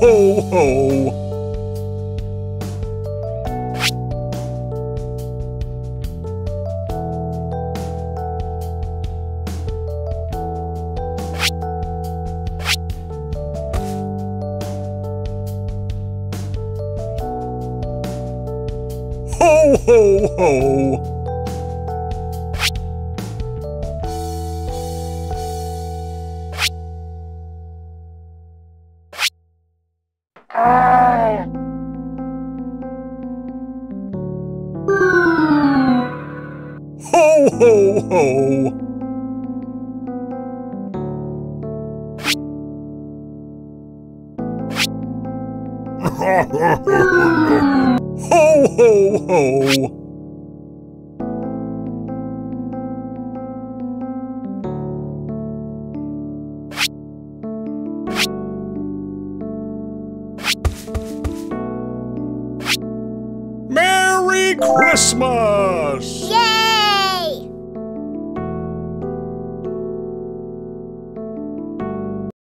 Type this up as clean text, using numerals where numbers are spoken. ho, ho! Ho, ho, ho! Ho, ho, ho! Ho, ho, ho! Merry Christmas!